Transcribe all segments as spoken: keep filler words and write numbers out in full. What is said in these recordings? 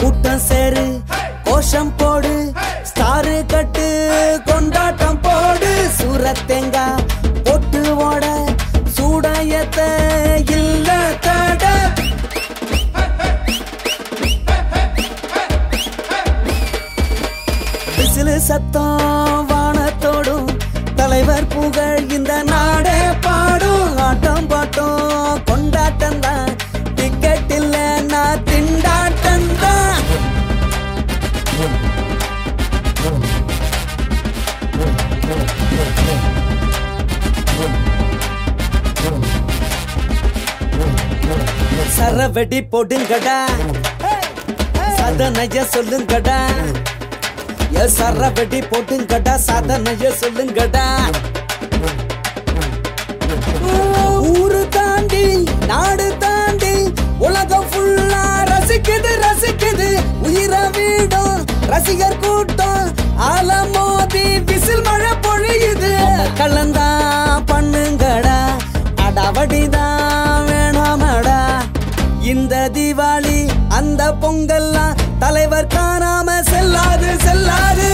கூட்டம் சேரு கோஷம் போடு ஸ்டாரு கட்டு கொண்டாட்டம் போடு சூரத்தேங்கா போட்டு ஓட சூடாயத்தை இல்ல தட விசிலு சத்தம் வானத்தோடும் தலைவர் புகழ் இந்த நாடே பாடும் ஆட்டம் பாட்டும் கொண்டாட்டம் தான் டிக்கெட் இல்ல நான் திண்டாட்டம் தான் சரவெடி போடுங்கடா சதனைய சொல்லுங்கடா சரவெடி போட்டுங்கடா சதனைய சொல்லுங்கடா ஊரு தாண்டி நாடு தாண்டி உலகம் ஃபுல்லா ரசிக்குது ரசிக்குது உயிர வீடும் ரசிகர் கூட்டம் ஆலமோதி விசில் மழை பொழியுது கலந்தா பண்ணுங்கடா அடவடிதான் வேணாமடா இந்த தீபாவளி அந்த பொங்கல்லாம் தலைவர் காணாம செல்லாது செல்லாது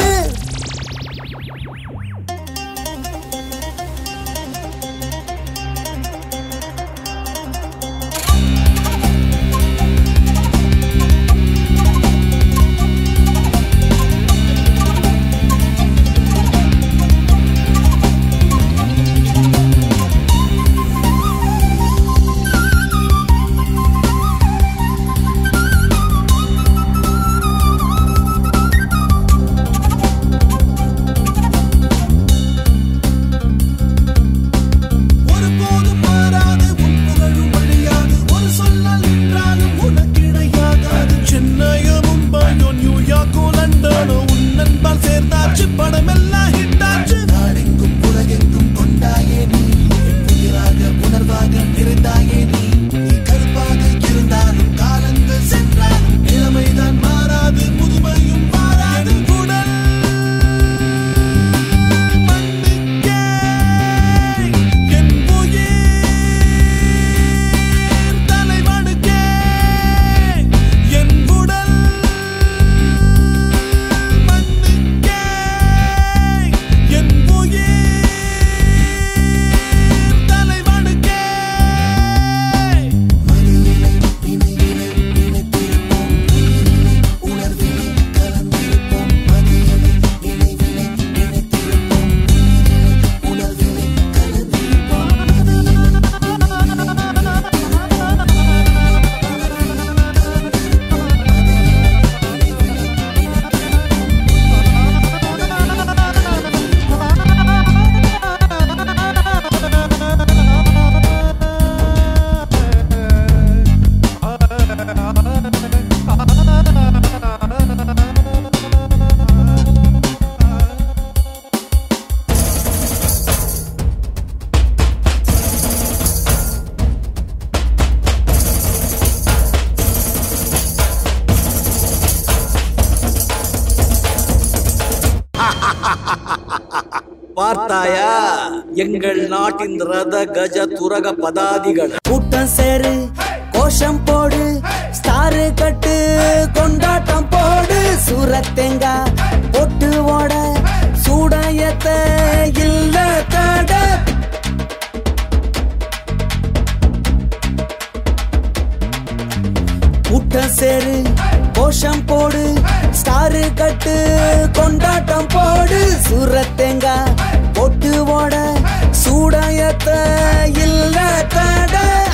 பார்த்தாயா எங்கள் நாட்டின் ரத கஜ துரக பதாதிகள் கூட்டம் சேரு கோஷம் போடு ஸ்டாரு கட்டு கொண்டாட்டம் போடு சூரத்தேங்கா போட்டு ஓட சூடாயத்தை இல்ல தட கூட்டம் சேரு கோஷம் போடு ஸ்டாரு கட்டு கொண்டாட்டம் போடு சூரத்தேங்கா போட்டு ஓட சூடாயத்தை இல்ல தட.